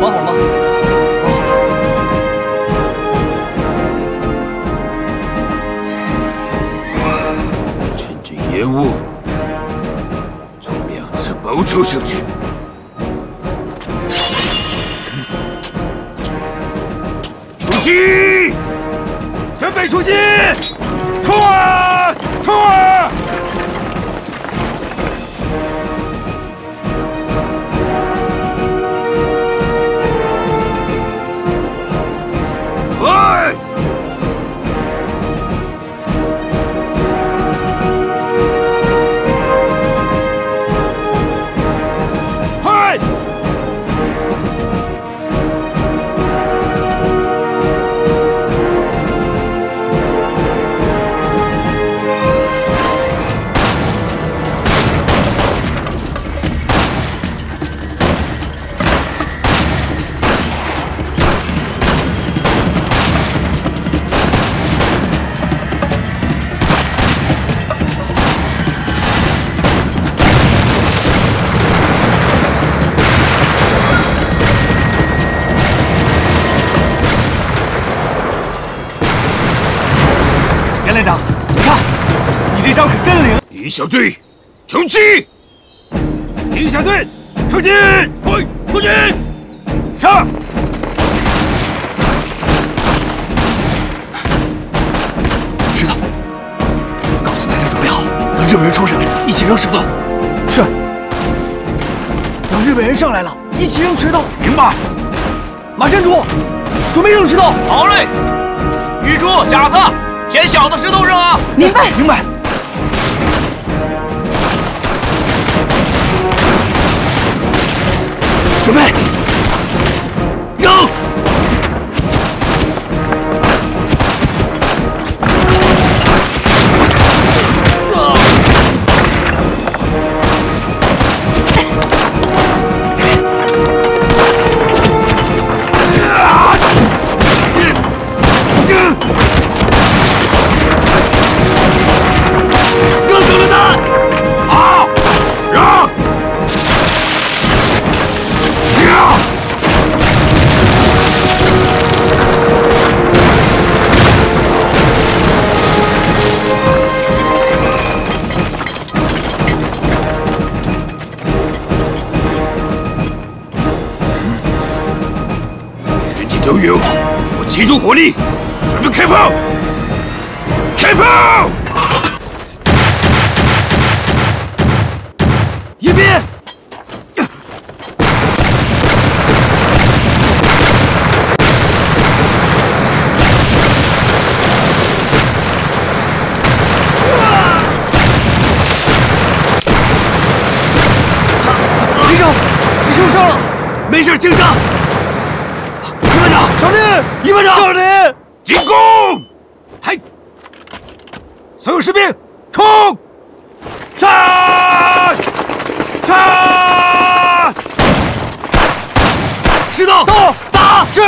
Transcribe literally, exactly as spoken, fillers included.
绑好了吗？绑好了。趁着烟雾，从两侧包抄上去。 击！准备出击！突啊！突啊！来！快！ 连长，你看，你这招可真灵！一小队，出击！一小队，出击！快，出击！上！石头，告诉大家准备好，等日本人冲上来，一起扔石头。是。等日本人上来了，一起扔石头。明白。马山竹，准备扔石头。好嘞。玉珠，甲子。 捡小的石头扔啊！明白，明白。准备，扔！都有，我集中火力，准备开炮！开炮！迎宾，连长，你受伤了？没事，轻伤。 少林，一班长，少林，进攻！嘿，所有士兵，冲！杀！杀！石头，到，打，是。